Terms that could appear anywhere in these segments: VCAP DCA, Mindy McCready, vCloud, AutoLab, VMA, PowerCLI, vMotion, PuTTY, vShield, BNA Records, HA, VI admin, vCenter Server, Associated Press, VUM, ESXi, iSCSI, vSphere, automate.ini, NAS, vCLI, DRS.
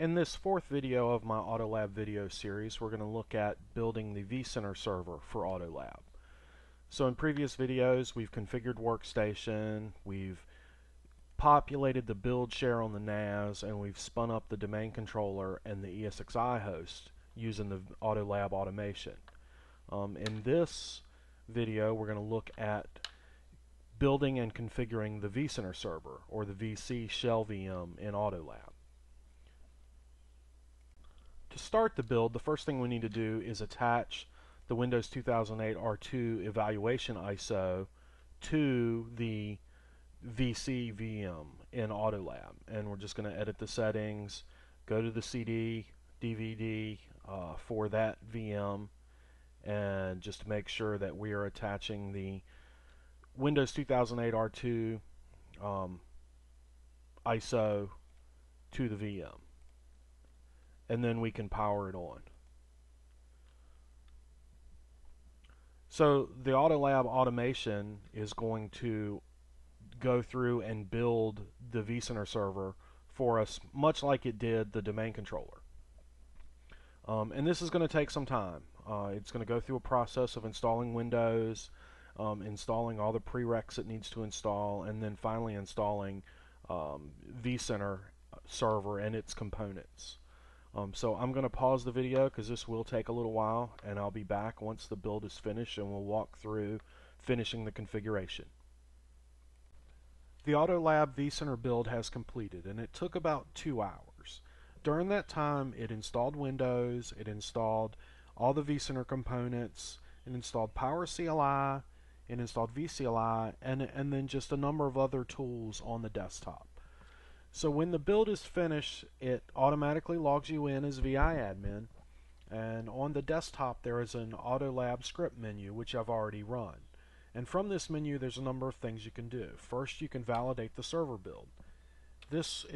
In this fourth video of my AutoLab video series, we're going to look at building the vCenter server for AutoLab. So in previous videos, we've configured workstation, we've populated the build share on the NAS, and we've spun up the domain controller and the ESXi host using the AutoLab automation. In this video, we're going to look at building and configuring the vCenter server, or the VC shell VM in AutoLab. To start the build, the first thing we need to do is attach the Windows 2008 R2 evaluation ISO to the VC VM in AutoLab. And we're just going to edit the settings, go to the CD, DVD for that VM, and just make sure that we are attaching the Windows 2008 R2 ISO to the VM. And then we can power it on. So the AutoLab automation is going to go through and build the vCenter server for us, much like it did the domain controller. And this is going to take some time. It's going to go through a process of installing Windows, installing all the prereqs it needs to install, and then finally installing vCenter server and its components. So I'm going to pause the video because this will take a little while, and I'll be back once the build is finished and we'll walk through finishing the configuration. The AutoLab vCenter build has completed, and it took about 2 hours. During that time, it installed Windows, it installed all the vCenter components, it installed PowerCLI, it installed vCLI, and then just a number of other tools on the desktop. So when the build is finished, it automatically logs you in as VI admin, and on the desktop there is an AutoLab script menu, which I've already run. And from this menu there's a number of things you can do. First, you can validate the server build. This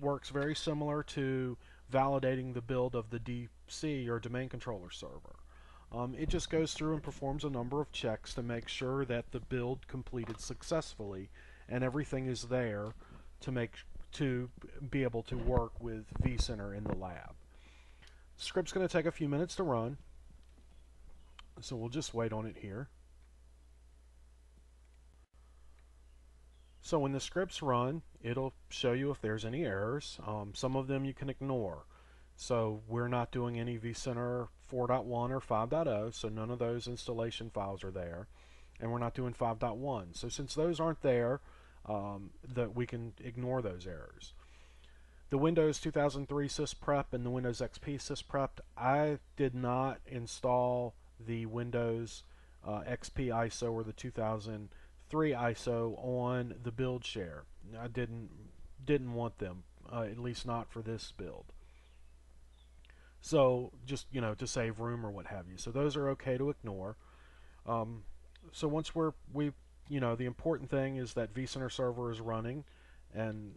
works very similar to validating the build of the DC, or domain controller server. It just goes through and performs a number of checks to make sure that the build completed successfully and everything is there to be able to work with vCenter in the lab. The script's going to take a few minutes to run, so we'll just wait on it here. So when the scripts run, it'll show you if there's any errors. Some of them you can ignore. So we're not doing any vCenter 4.1 or 5.0, so none of those installation files are there. And we're not doing 5.1. So since those aren't there, that we can ignore those errors. The Windows 2003 sysprep and the Windows XP sysprep, I did not install the Windows XP ISO or the 2003 ISO on the build share. I didn't want them, at least not for this build. So just, you know, to save room or what have you. So those are okay to ignore. So once we've you know, the important thing is that vCenter server is running, and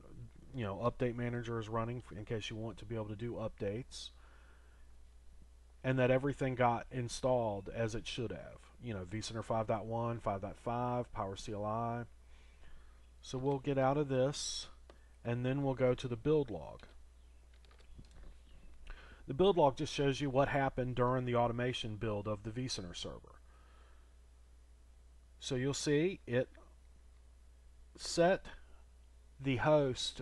you know, update manager is running in case you want to be able to do updates, and that everything got installed as it should have. You know, vCenter 5.1, 5.5, PowerCLI. So we'll get out of this, and then we'll go to the build log. The build log just shows you what happened during the automation build of the vCenter server. So you'll see it set the hosts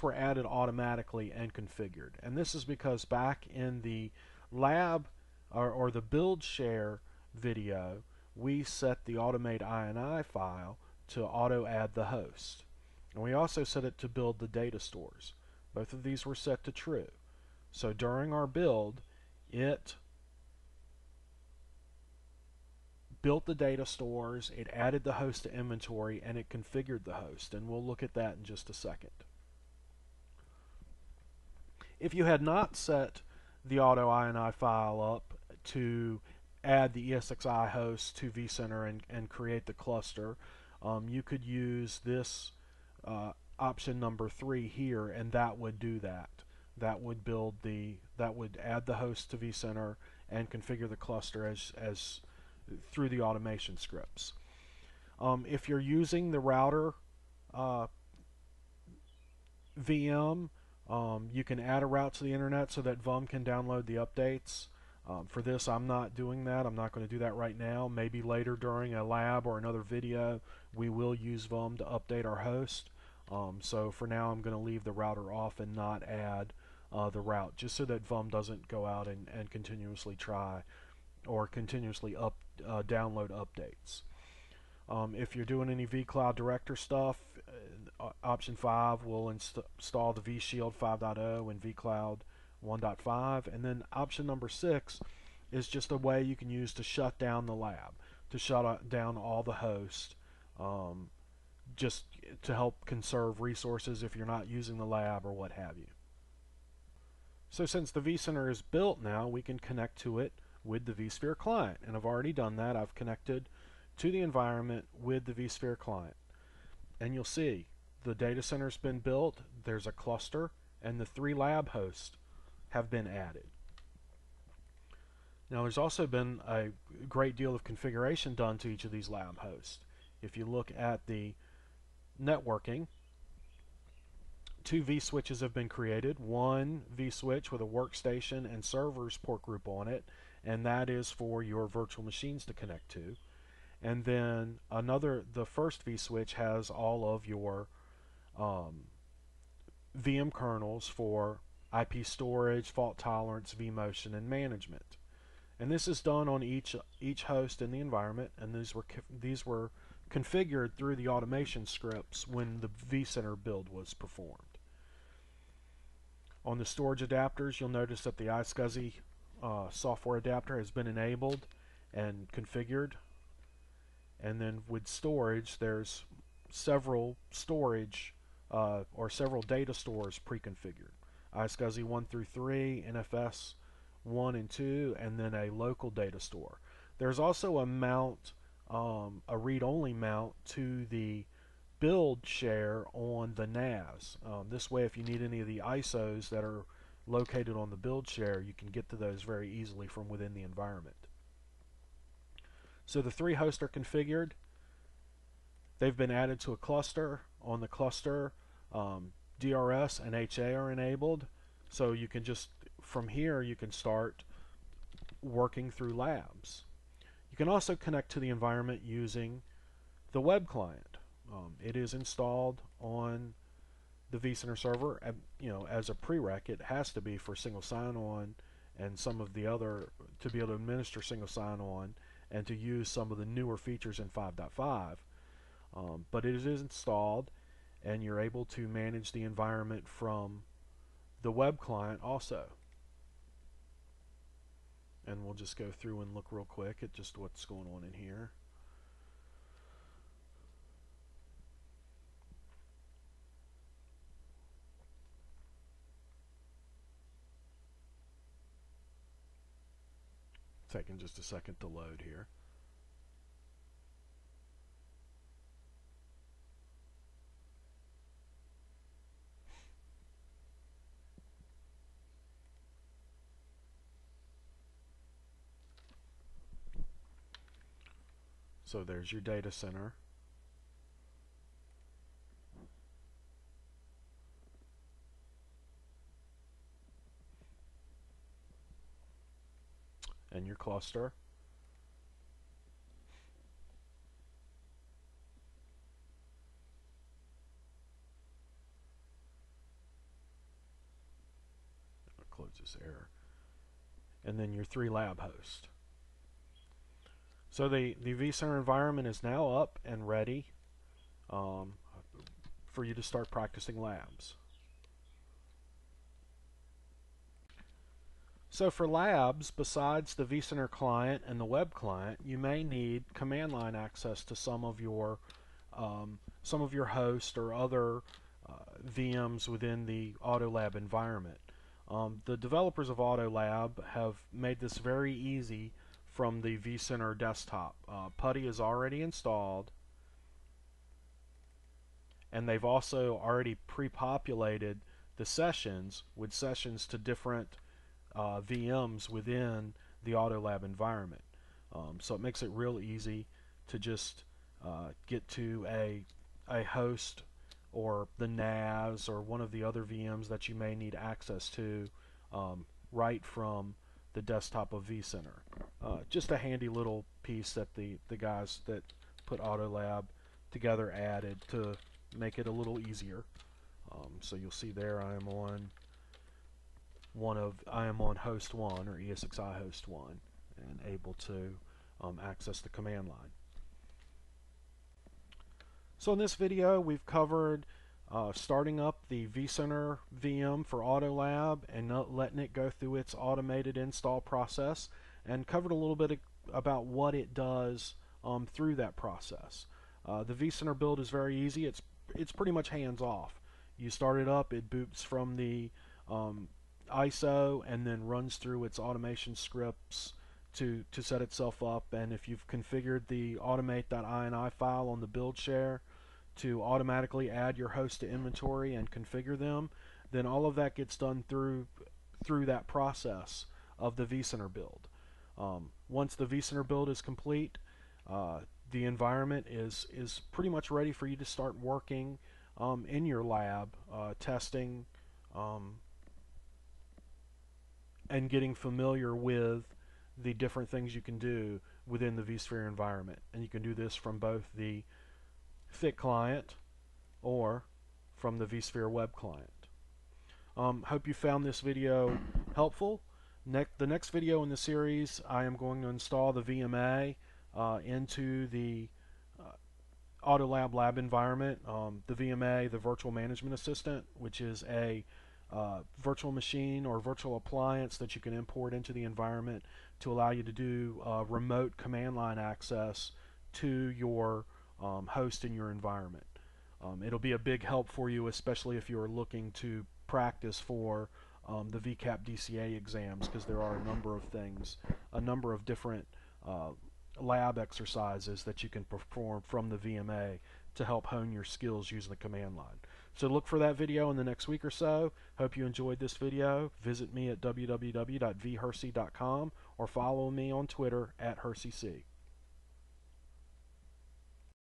were added automatically and configured. And this is because back in the lab or the build share video, we set the automate.ini file to auto add the host. And we also set it to build the data stores. Both of these were set to true. So during our build, it built the data stores, it added the host to inventory, and it configured the host, and we'll look at that in just a second. If you had not set the auto.ini file up to add the ESXi host to vCenter and create the cluster, you could use this option number 3 here, and that would do that. That would build the, that would add the host to vCenter and configure the cluster as through the automation scripts. If you're using the router VM You can add a route to the internet so that VUM can download the updates. For this, I'm not doing that. I'm not going to do that right now. Maybe later during a lab or another video, we will use VUM to update our host. So for now, I'm going to leave the router off and not add the route, just so that VUM doesn't go out and continuously try or continuously download updates. If you're doing any vCloud Director stuff, option 5 will install the vShield 5.0 and vCloud 1.5, and then option number 6 is just a way you can use to shut down the lab, to shut down all the hosts, just to help conserve resources if you're not using the lab or what have you. So since the vCenter is built now, we can connect to it with the vSphere client, and I've already done that. I've connected to the environment with the vSphere client, and you'll see the data center's been built, there's a cluster, and the 3 lab hosts have been added. Now there's also been a great deal of configuration done to each of these lab hosts. If you look at the networking, 2 vSwitches have been created, 1 vSwitch with a workstation and servers port group on it, and that is for your virtual machines to connect to. And then the first vSwitch has all of your VM kernels for IP storage, fault tolerance, vMotion, and management. And this is done on each host in the environment, and these were configured through the automation scripts when the vCenter build was performed. On the storage adapters, you'll notice that the iSCSI software adapter has been enabled and configured. And then with storage, there's several storage or several data stores pre-configured. iSCSI 1 through 3, NFS 1 and 2, and then a local data store. There's also a mount, a read-only mount to the build share on the NAS. This way, if you need any of the ISOs that are located on the build share, you can get to those very easily from within the environment. So the 3 hosts are configured. They've been added to a cluster. On the cluster, DRS and HA are enabled, so you can just, from here, you can start working through labs. You can also connect to the environment using the web client. It is installed on the vCenter server, and, you know, as a prereq, it has to be for single sign-on and some of the other, to be able to administer single sign-on and to use some of the newer features in 5.5. But it is installed, and you're able to manage the environment from the web client also. And we'll just go through and look real quick at just what's going on in here. Taking just a second to load here. So there's your data center. And your cluster. I'll close this error. And then your 3 lab hosts. So the vCenter environment is now up and ready for you to start practicing labs. So for labs, besides the vCenter client and the web client, you may need command line access to some of your hosts or other VMs within the AutoLab environment. The developers of AutoLab have made this very easy from the vCenter desktop. PuTTY is already installed, and they've also already pre-populated the sessions with sessions to different VMs within the AutoLab environment. So it makes it real easy to just get to a host or the NAS or one of the other VMs that you may need access to right from the desktop of vCenter. Just a handy little piece that the guys that put AutoLab together added to make it a little easier. So you'll see there I am on host 1 or ESXi host 1 and able to access the command line. So in this video we've covered starting up the vCenter VM for AutoLab and letting it go through its automated install process, and covered a little bit about what it does through that process. The vCenter build is very easy. It's pretty much hands off. You start it up, it boots from the ISO and then runs through its automation scripts to set itself up. And if you've configured the automate.ini file on the build share to automatically add your host to inventory and configure them, then all of that gets done through that process of the vCenter build. Once the vCenter build is complete, the environment is pretty much ready for you to start working in your lab, testing and getting familiar with the different things you can do within the vSphere environment. And you can do this from both the thick client or from the vSphere web client. Hope you found this video helpful. The next video in the series, I am going to install the VMA into the AutoLab lab environment. The VMA, the Virtual Management Assistant, which is a virtual machine or virtual appliance that you can import into the environment to allow you to do remote command line access to your host in your environment. It'll be a big help for you, especially if you're looking to practice for the VCAP DCA exams, because there are a number of different lab exercises that you can perform from the VMA to help hone your skills using the command line. So look for that video in the next week or so. Hope you enjoyed this video. Visit me at www.vhersey.com or follow me on Twitter at herseyc.